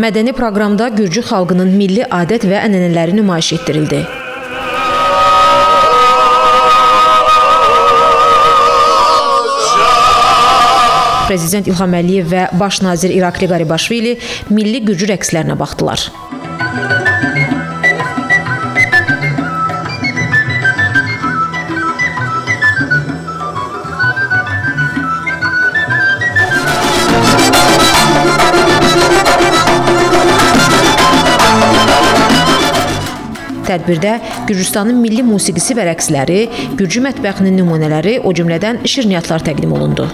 Mədəni proqramda Gürcü xalqının milli adət və ənənələri nümayiş etdirildi. Prezident İlham Əliyev və Baş nazir İrakli Qaribaşvili milli Gürcü rəqslərinə baxdılar. Tədbirdə Gürcüstanın milli musiqisi və rəqsləri, Gürcü mətbəxinin nümunələri, o cümlədən şirniyyatlar təqdim olundu.